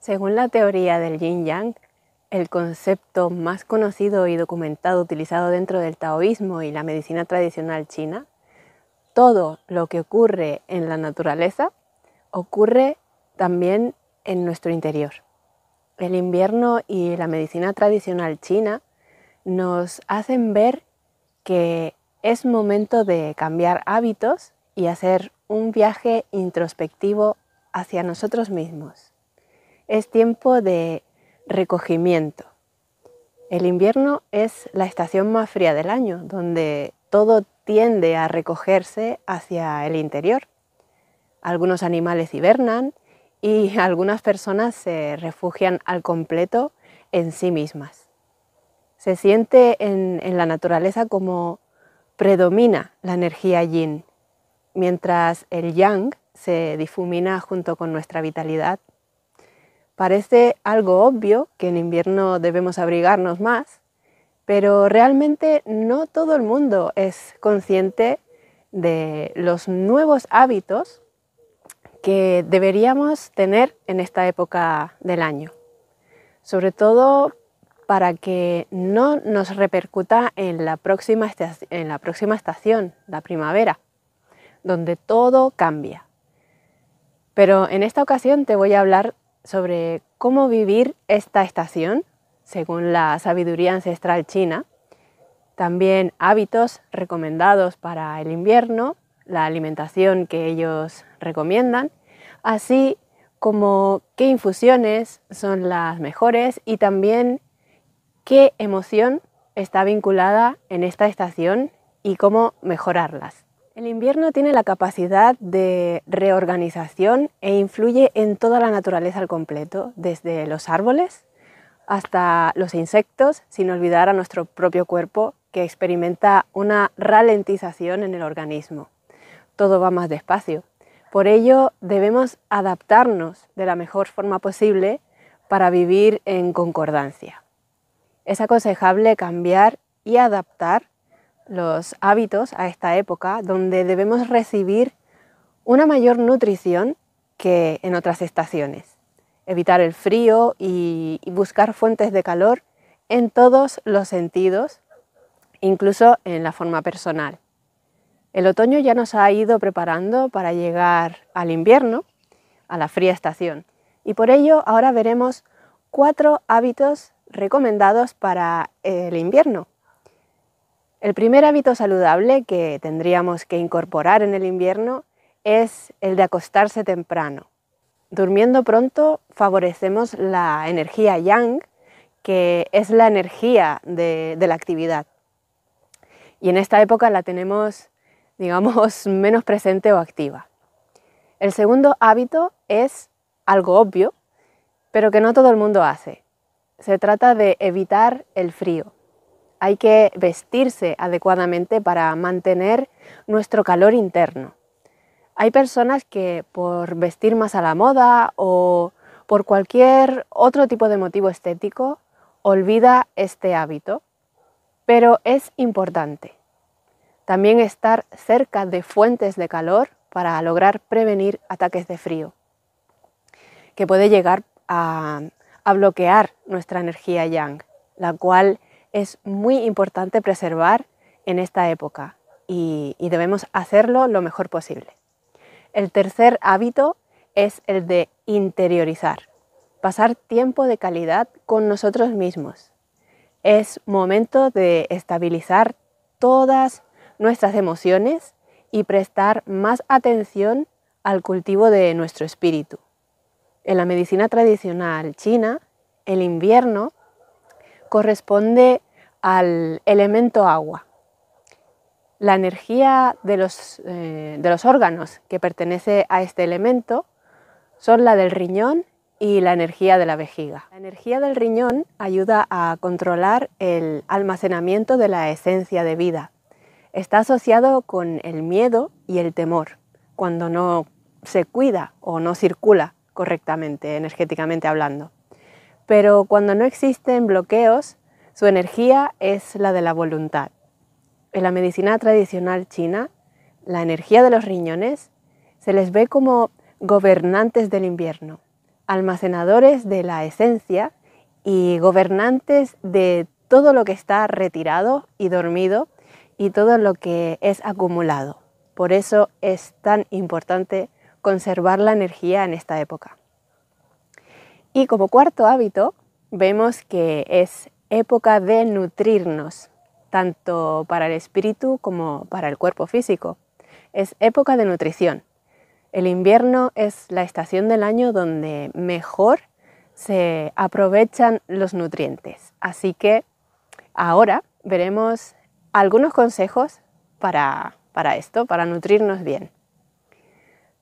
Según la teoría del yin-yang, el concepto más conocido y documentado utilizado dentro del taoísmo y la medicina tradicional china, todo lo que ocurre en la naturaleza ocurre también en nuestro interior. El invierno y la medicina tradicional china nos hacen ver que es momento de cambiar hábitos y hacer un viaje introspectivo hacia nosotros mismos. Es tiempo de recogimiento. El invierno es la estación más fría del año, donde todo tiende a recogerse hacia el interior. Algunos animales hibernan y algunas personas se refugian al completo en sí mismas. Se siente en la naturaleza como predomina la energía yin, mientras el yang se difumina junto con nuestra vitalidad. Parece algo obvio que en invierno debemos abrigarnos más, pero realmente no todo el mundo es consciente de los nuevos hábitos que deberíamos tener en esta época del año, sobre todo para que no nos repercuta en la próxima estación, la primavera, donde todo cambia. Pero en esta ocasión te voy a hablar sobre cómo vivir esta estación, según la sabiduría ancestral china, también hábitos recomendados para el invierno, la alimentación que ellos recomiendan, así como qué infusiones son las mejores y también qué emoción está vinculada en esta estación y cómo mejorarlas. El invierno tiene la capacidad de reorganización e influye en toda la naturaleza al completo, desde los árboles hasta los insectos, sin olvidar a nuestro propio cuerpo, que experimenta una ralentización en el organismo. Todo va más despacio. Por ello, debemos adaptarnos de la mejor forma posible para vivir en concordancia. Es aconsejable cambiar y adaptar los hábitos a esta época, donde debemos recibir una mayor nutrición que en otras estaciones, evitar el frío y buscar fuentes de calor en todos los sentidos, incluso en la forma personal. El otoño ya nos ha ido preparando para llegar al invierno, a la fría estación, y por ello ahora veremos 4 hábitos recomendados para el invierno. El primer hábito saludable que tendríamos que incorporar en el invierno es el de acostarse temprano. Durmiendo pronto favorecemos la energía yang, que es la energía de la actividad. Y en esta época la tenemos, digamos, menos presente o activa. El segundo hábito es algo obvio, pero que no todo el mundo hace. Se trata de evitar el frío. Hay que vestirse adecuadamente para mantener nuestro calor interno. Hay personas que por vestir más a la moda o por cualquier otro tipo de motivo estético olvida este hábito, pero es importante. También estar cerca de fuentes de calor para lograr prevenir ataques de frío, que puede llegar a bloquear nuestra energía yang, la cual es muy importante preservar en esta época y debemos hacerlo lo mejor posible. El tercer hábito es el de interiorizar, pasar tiempo de calidad con nosotros mismos. Es momento de estabilizar todas nuestras emociones y prestar más atención al cultivo de nuestro espíritu. En la medicina tradicional china, el invierno corresponde al elemento agua. La energía de los órganos que pertenece a este elemento son la del riñón y la energía de la vejiga. La energía del riñón ayuda a controlar el almacenamiento de la esencia de vida. Está asociado con el miedo y el temor, cuando no se cuida o no circula correctamente, energéticamente hablando. Pero cuando no existen bloqueos, su energía es la de la voluntad. En la medicina tradicional china, la energía de los riñones se les ve como gobernantes del invierno, almacenadores de la esencia y gobernantes de todo lo que está retirado y dormido y todo lo que es acumulado. Por eso es tan importante conservar la energía en esta época. Y como cuarto hábito, vemos que es época de nutrirnos, tanto para el espíritu como para el cuerpo físico. Es época de nutrición. El invierno es la estación del año donde mejor se aprovechan los nutrientes. Así que ahora veremos algunos consejos para esto, para nutrirnos bien.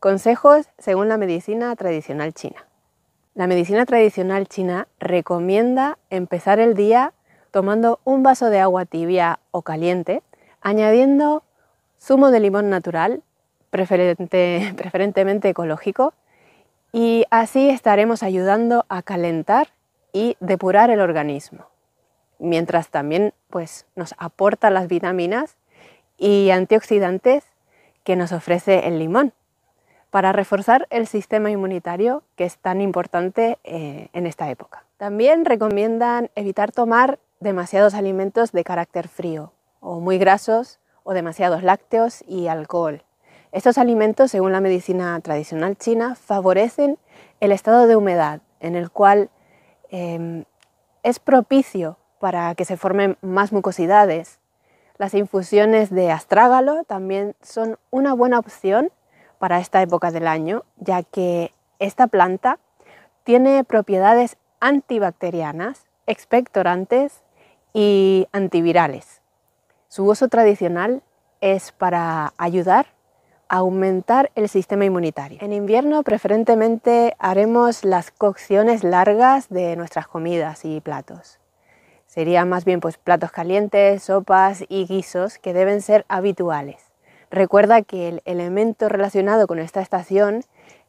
Consejos según la medicina tradicional china. La medicina tradicional china recomienda empezar el día tomando un vaso de agua tibia o caliente, añadiendo zumo de limón natural, preferentemente ecológico, y así estaremos ayudando a calentar y depurar el organismo, mientras también nos aporta las vitaminas y antioxidantes que nos ofrece el limón, para reforzar el sistema inmunitario que es tan importante en esta época. También recomiendan evitar tomar demasiados alimentos de carácter frío, o muy grasos, o demasiados lácteos y alcohol. Estos alimentos, según la medicina tradicional china, favorecen el estado de humedad, en el cual es propicio para que se formen más mucosidades. Las infusiones de astrágalo también son una buena opción para esta época del año, ya que esta planta tiene propiedades antibacterianas, expectorantes y antivirales. Su uso tradicional es para ayudar aumentar el sistema inmunitario. En invierno preferentemente haremos las cocciones largas de nuestras comidas y platos. Serían más bien platos calientes, sopas y guisos que deben ser habituales. Recuerda que el elemento relacionado con esta estación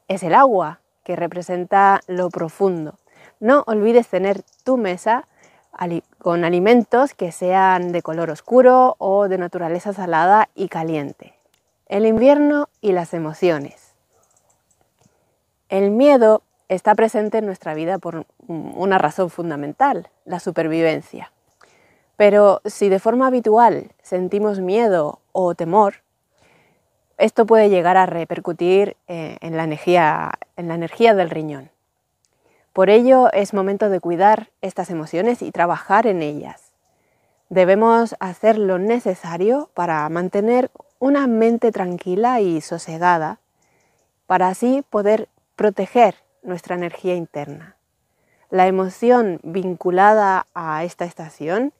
es el agua, que representa lo profundo. No olvides tener tu mesa con alimentos que sean de color oscuro o de naturaleza salada y caliente. El invierno y las emociones. El miedo está presente en nuestra vida por una razón fundamental, la supervivencia. Pero si de forma habitual sentimos miedo o temor, esto puede llegar a repercutir en la energía del riñón. Por ello es momento de cuidar estas emociones y trabajar en ellas. Debemos hacer lo necesario para mantener una mente tranquila y sosegada, para así poder proteger nuestra energía interna. La emoción vinculada a esta estación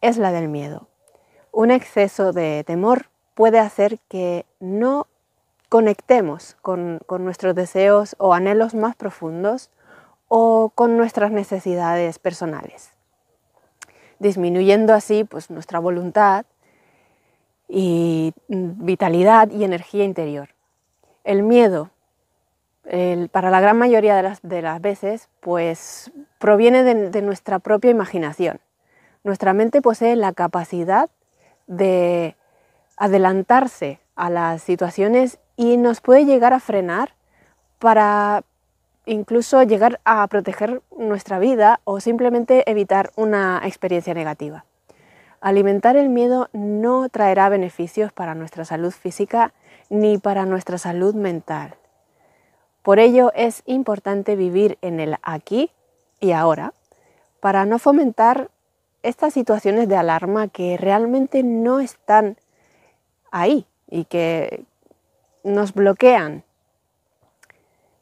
es la del miedo. Un exceso de temor puede hacer que no conectemos con nuestros deseos o anhelos más profundos o con nuestras necesidades personales, disminuyendo así nuestra voluntad y vitalidad y energía interior. El miedo, para la gran mayoría de las veces, proviene de nuestra propia imaginación. Nuestra mente posee la capacidad de adelantarse a las situaciones y nos puede llegar a frenar para incluso llegar a proteger nuestra vida o simplemente evitar una experiencia negativa. Alimentar el miedo no traerá beneficios para nuestra salud física ni para nuestra salud mental. Por ello es importante vivir en el aquí y ahora para no fomentar estas situaciones de alarma que realmente no están ahí y que nos bloquean.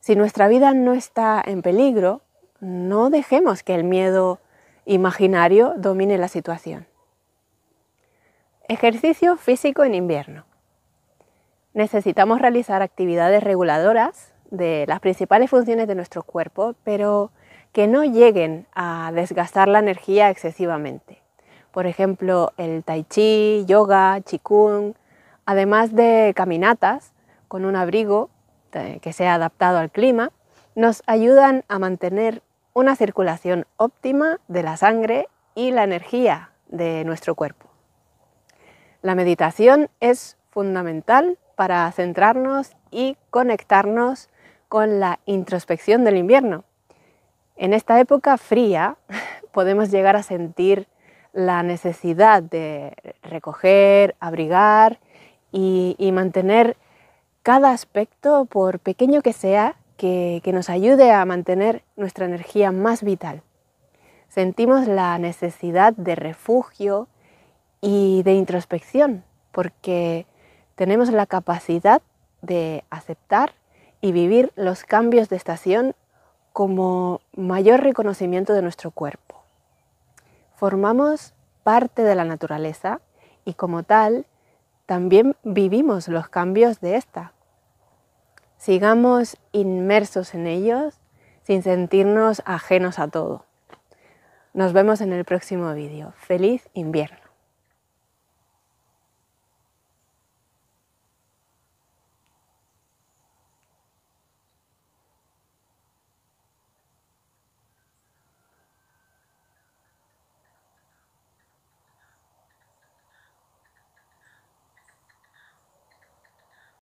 Si nuestra vida no está en peligro, no dejemos que el miedo imaginario domine la situación. Ejercicio físico en invierno. Necesitamos realizar actividades reguladoras de las principales funciones de nuestro cuerpo, pero que no lleguen a desgastar la energía excesivamente. Por ejemplo, el tai chi, yoga, qigong, además de caminatas con un abrigo que sea adaptado al clima nos ayudan a mantener una circulación óptima de la sangre y la energía de nuestro cuerpo. La meditación es fundamental para centrarnos y conectarnos con la introspección del invierno. En esta época fría podemos llegar a sentir la necesidad de recoger, abrigar y mantener cada aspecto, por pequeño que sea, que nos ayude a mantener nuestra energía más vital. Sentimos la necesidad de refugio y de introspección, porque tenemos la capacidad de aceptar y vivir los cambios de estación como mayor reconocimiento de nuestro cuerpo. Formamos parte de la naturaleza y como tal también vivimos los cambios de esta. Sigamos inmersos en ellos sin sentirnos ajenos a todo. Nos vemos en el próximo vídeo. ¡Feliz invierno!